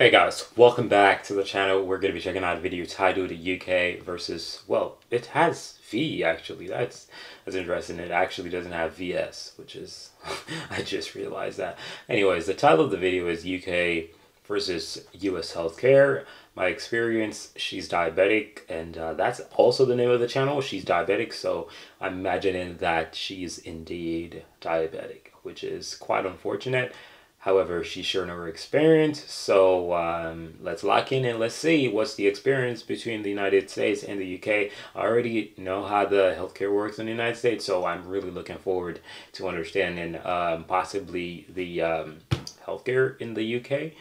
Hey guys, welcome back to the channel. We're going to be checking out a video titled UK versus, well, it has V actually. That's interesting. It actually doesn't have VS, which is, I just realized that. Anyways, the title of the video is UK versus US healthcare. My experience, she's diabetic, and that's also the name of the channel. She's diabetic, so I'm imagining that she's indeed diabetic, which is quite unfortunate. However, she's sharing her experience, so let's lock in and let's see what's the experience between the United States and the UK. I already know how the healthcare works in the United States, so I'm really looking forward to understanding possibly the healthcare in the UK,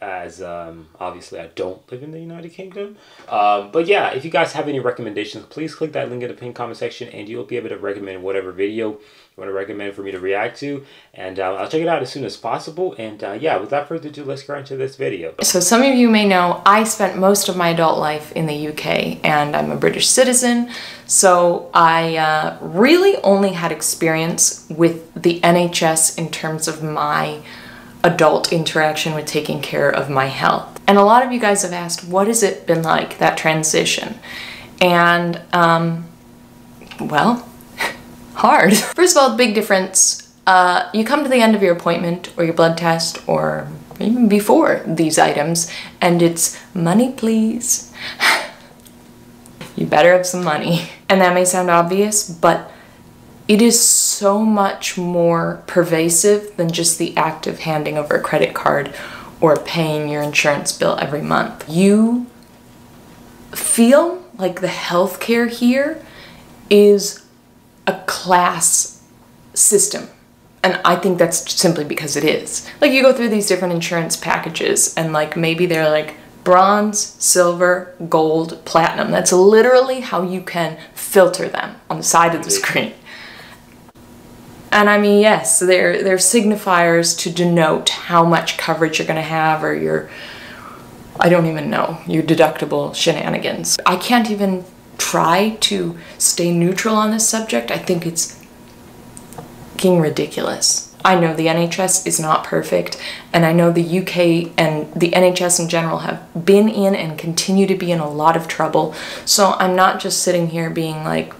as obviously I don't live in the United Kingdom. But yeah, if you guys have any recommendations, please click that link in the pinned comment section and you'll be able to recommend whatever video you want to recommend for me to react to. And I'll check it out as soon as possible. And yeah, without further ado, let's get into this video. So some of you may know, I spent most of my adult life in the UK and I'm a British citizen. So I really only had experience with the NHS in terms of my adult interaction with taking care of my health. And a lot of you guys have asked, what has it been like, that transition? And, well, hard. First of all, the big difference, you come to the end of your appointment or your blood test or even before these items, and it's money, please. You better have some money. And that may sound obvious, but it is so much more pervasive than just the act of handing over a credit card or paying your insurance bill every month. You feel like the healthcare here is a class system. And I think that's simply because it is. Like, you go through these different insurance packages and like maybe they're like bronze, silver, gold, platinum. That's literally how you can filter them on the side of the screen. And I mean, yes, they're signifiers to denote how much coverage you're gonna have or your, I don't even know, your deductible shenanigans. I can't even try to stay neutral on this subject. I think it's fucking ridiculous. I know the NHS is not perfect, and I know the UK and the NHS in general have been in and continue to be in a lot of trouble. So I'm not just sitting here being like,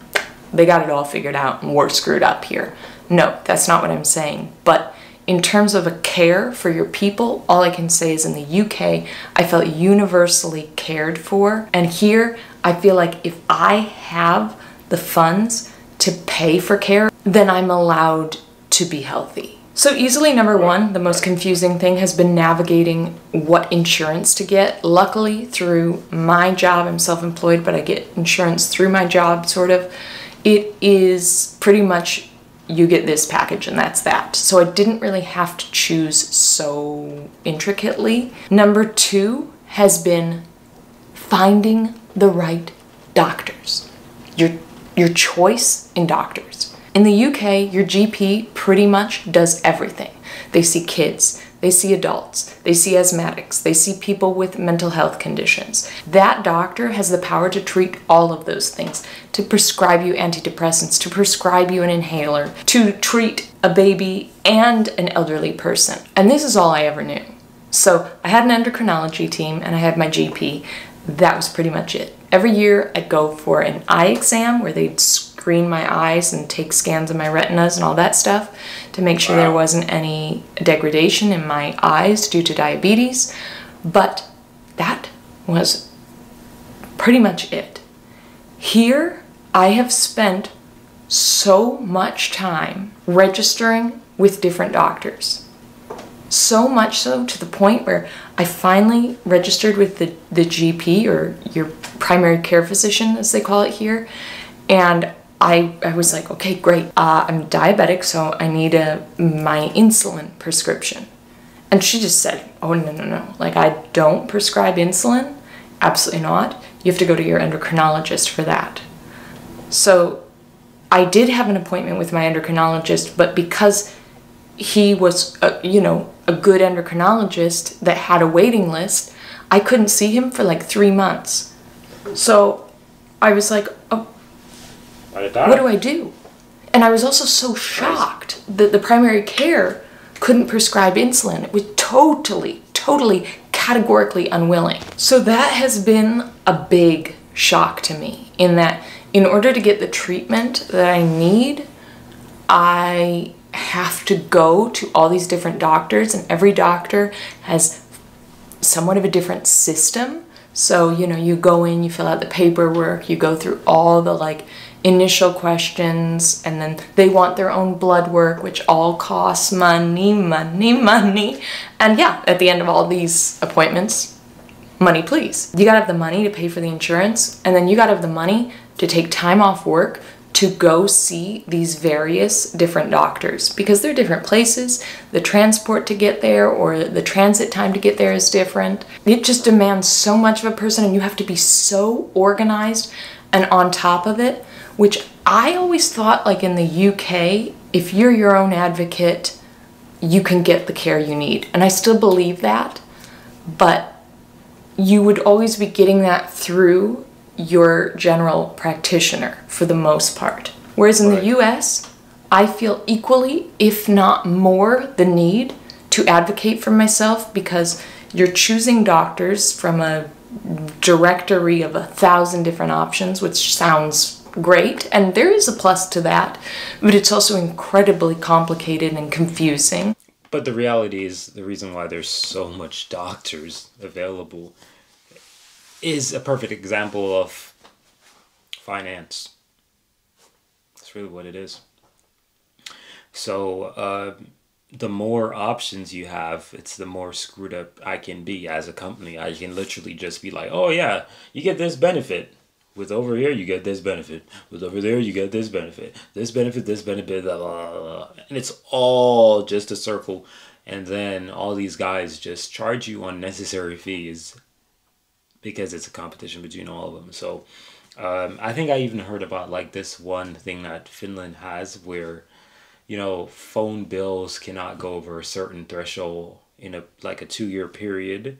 they got it all figured out and we're screwed up here. No, that's not what I'm saying. But in terms of a care for your people, all I can say is in the UK, I felt universally cared for. And here, I feel like if I have the funds to pay for care, then I'm allowed to be healthy. So easily, number one, the most confusing thing has been navigating what insurance to get. Luckily, through my job, I'm self-employed, but I get insurance through my job, sort of. It is pretty much, you get this package and that's that. So I didn't really have to choose so intricately. Number two has been finding the right doctors. Your choice in doctors. In the UK, your GP pretty much does everything. They see kids, they see adults, they see asthmatics, they see people with mental health conditions. That doctor has the power to treat all of those things, to prescribe you antidepressants, to prescribe you an inhaler, to treat a baby and an elderly person. And this is all I ever knew. So I had an endocrinology team and I had my GP. That was pretty much it. Every year I'd go for an eye exam where they'd screen my eyes and take scans of my retinas and all that stuff to make sure there wasn't any degradation in my eyes due to diabetes. But that was pretty much it. Here, I have spent so much time registering with different doctors. So much so to the point where I finally registered with the GP, or your primary care physician as they call it here, and I was like, okay, great. I'm diabetic, so I need my insulin prescription. And she just said, oh, no, no, no. Like, I don't prescribe insulin. Absolutely not. You have to go to your endocrinologist for that. So I did have an appointment with my endocrinologist, but because he was, a good endocrinologist that had a waiting list, I couldn't see him for like 3 months. So I was like, oh, what do I do? And I was also so shocked that the primary care couldn't prescribe insulin. It was totally categorically unwilling. So that has been a big shock to me, in that in order to get the treatment that I need, I have to go to all these different doctors, and every doctor has somewhat of a different system. So, you know, you go in, you fill out the paperwork, you go through all the initial questions, and then they want their own blood work, which all costs money, money, money. And yeah, at the end of all these appointments, money please. You gotta have the money to pay for the insurance, and then you gotta have the money to take time off work to go see these various different doctors, because they're different places. The transport to get there, or the transit time to get there, is different. It just demands so much of a person, and you have to be so organized and on top of it, which I always thought, like in the UK, if you're your own advocate, you can get the care you need. And I still believe that, but you would always be getting that through your general practitioner for the most part. Whereas in the US, I feel equally, if not more, the need to advocate for myself, because you're choosing doctors from a directory of 1,000 different options, which sounds great, and there is a plus to that, but it's also incredibly complicated and confusing. But the reality is, the reason why there's so much doctors available is a perfect example of finance. That's really what it is. So the more options you have, it's the more screwed up I can be as a company. I can literally just be like, oh yeah, you get this benefit. With over here, you get this benefit. With over there, you get this benefit. This benefit, blah, blah, blah, blah. And it's all just a circle. And then all these guys just charge you unnecessary fees, because it's a competition between all of them. So I think I even heard about this one thing that Finland has, where, you know, phone bills cannot go over a certain threshold in a a 2-year period,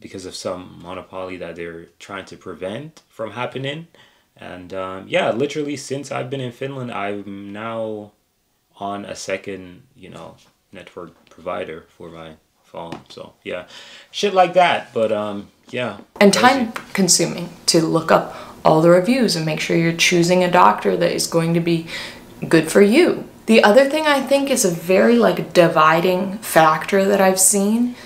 because of some monopoly that they're trying to prevent from happening. And yeah, literally since I've been in Finland, I'm now on a second, network provider for my phone. So yeah, shit like that. But yeah. And time consuming to look up all the reviews and make sure you're choosing a doctor that is going to be good for you. The other thing I think is a very dividing factor that I've seen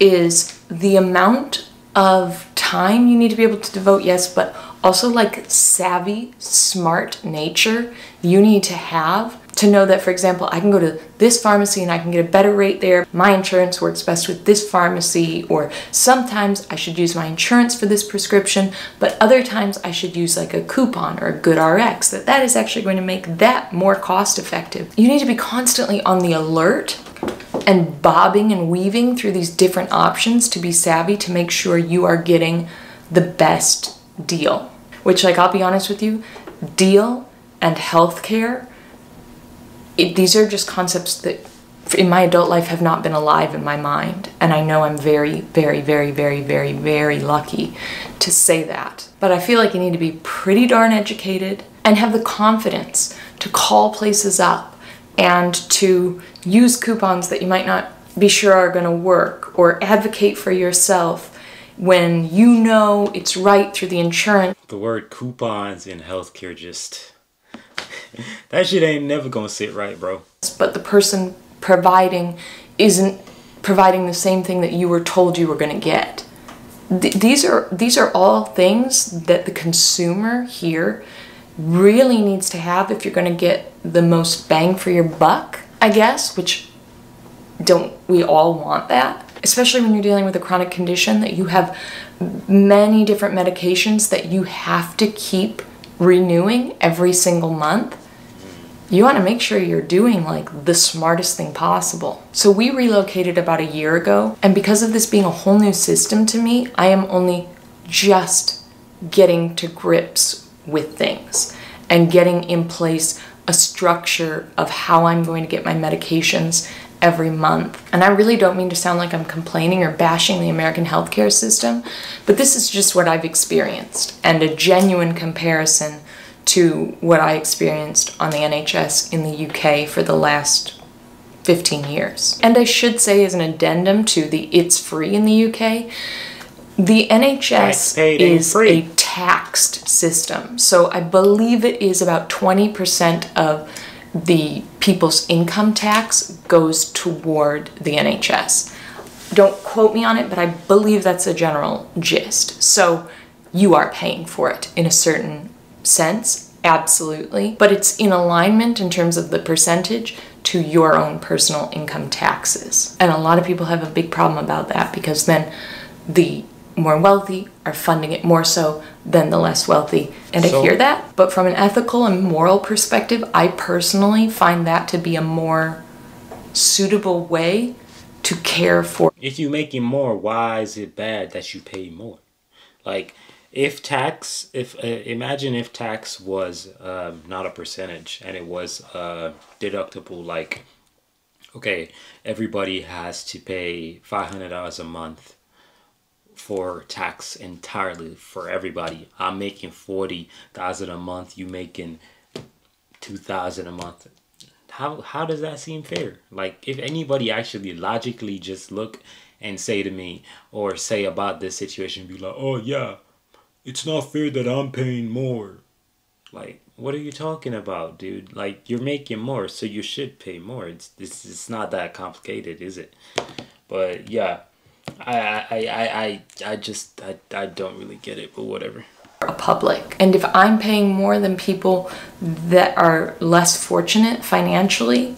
is the amount of time you need to be able to devote, yes, but also savvy, smart nature you need to have to know that, for example, I can go to this pharmacy and I can get a better rate there. My insurance works best with this pharmacy, or sometimes I should use my insurance for this prescription, but other times I should use a coupon or a Good RX, that is actually going to make that more cost effective. You need to be constantly on the alert and bobbing and weaving through these different options to be savvy, to make sure you are getting the best deal. Which, I'll be honest with you, deal and healthcare, these are just concepts that in my adult life have not been alive in my mind. And I know I'm very, very, very, very, very, very lucky to say that. But I feel you need to be pretty darn educated and have the confidence to call places up and to use coupons that you might not be sure are going to work, or advocate for yourself when you know it's right through the insurance. The word coupons in healthcare just... that shit ain't never gonna sit right, bro. But the person providing isn't providing the same thing that you were told you were gonna get. These are all things that the consumer here really needs to have if you're gonna get the most bang for your buck, I guess, which don't we all want that? Especially when you're dealing with a chronic condition that you have many different medications that you have to keep renewing every single month. You want to make sure you're doing the smartest thing possible. So we relocated about a year ago, and because of this being a whole new system to me, I am only just getting to grips with things and getting in place a structure of how I'm going to get my medications every month. And I really don't mean to sound like I'm complaining or bashing the American healthcare system, but this is just what I've experienced, and a genuine comparison to what I experienced on the NHS in the UK for the last 15 years. And I should say, as an addendum to the it's free in the UK, the NHS is a taxed system. So I believe it is about 20% of the people's income tax goes toward the NHS. Don't quote me on it, but I believe that's a general gist. So you are paying for it in a certain sense, absolutely, but it's in alignment in terms of the percentage to your own personal income taxes. And a lot of people have a big problem about that, because then the more wealthy are funding it more so than the less wealthy. And I hear that, but from an ethical and moral perspective, I personally find that to be a more suitable way to care for. If you're making more, why is it bad that you pay more? Like, if tax, imagine if tax was not a percentage and it was deductible, like, okay, everybody has to pay $500 a month for tax entirely for everybody. I'm making $40,000 a month, you making $2,000 a month. How does that seem fair? Like, if anybody actually logically just look and say to me or say about this situation, be like, oh yeah, it's not fair that I'm paying more. Like, what are you talking about, dude? Like, you're making more, so you should pay more. It's not that complicated, is it? But yeah, I don't really get it, but whatever. Public, and if I'm paying more than people that are less fortunate financially,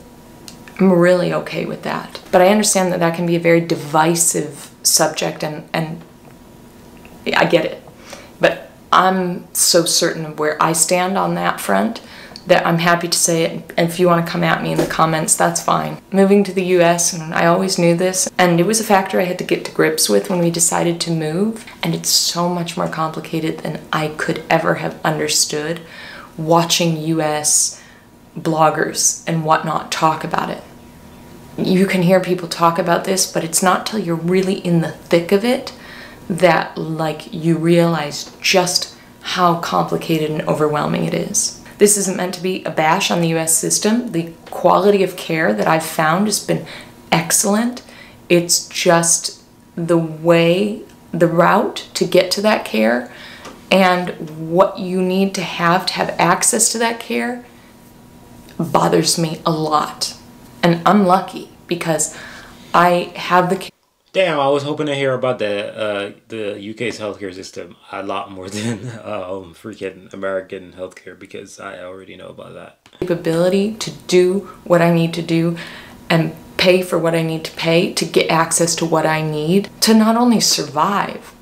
I'm really okay with that. But I understand that that can be a very divisive subject, and I get it. But I'm so certain of where I stand on that front that I'm happy to say it, and if you want to come at me in the comments, that's fine. Moving to the US, and I always knew this, and it was a factor I had to get to grips with when we decided to move, and it's so much more complicated than I could ever have understood watching US bloggers and whatnot talk about it. You can hear people talk about this, but it's not till you're really in the thick of it that, like, you realize just how complicated and overwhelming it is. This isn't meant to be a bash on the US system. The quality of care that I've found has been excellent. It's just the way, the route to get to that care and what you need to have access to that care bothers me a lot. And I'm lucky because I have the care. Damn, I was hoping to hear about the UK's healthcare system a lot more than freaking American healthcare, because I already know about that. Capability to do what I need to do and pay for what I need to pay to get access to what I need to not only survive,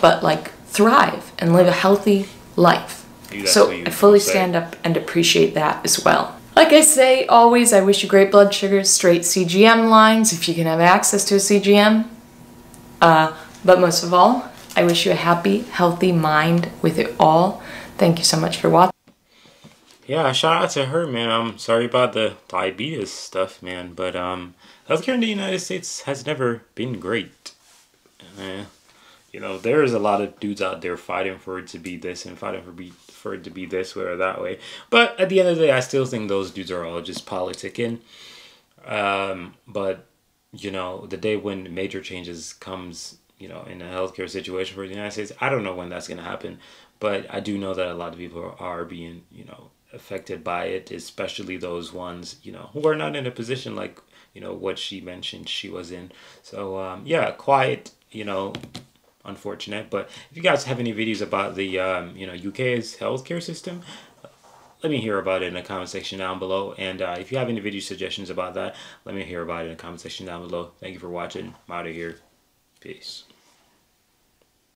but like thrive and live a healthy life. So I fully stand up and appreciate that as well. Like I say, always, I wish you great blood sugars, straight CGM lines, if you can have access to a CGM. But most of all, I wish you a happy, healthy mind with it all. Thank you so much for watching. Yeah, shout out to her, man. I'm sorry about the diabetes stuff, man. But healthcare in the United States has never been great. You know, there's a lot of dudes out there fighting for it to be this and fighting for it to be this way or that way. But at the end of the day, I still think those dudes are all just politicking. But you know, the day when major changes comes, you know, in a healthcare situation for the United States, I don't know when that's going to happen, but I do know that a lot of people are being, you know, affected by it, especially those ones, you know, who are not in a position like, you know, what she mentioned she was in. So yeah, quiet, you know, unfortunate. But if you guys have any videos about the you know, UK's healthcare system, let me hear about it in the comment section down below. And if you have any video suggestions about that, let me hear about it in the comment section down below. Thank you for watching. I'm out of here. Peace.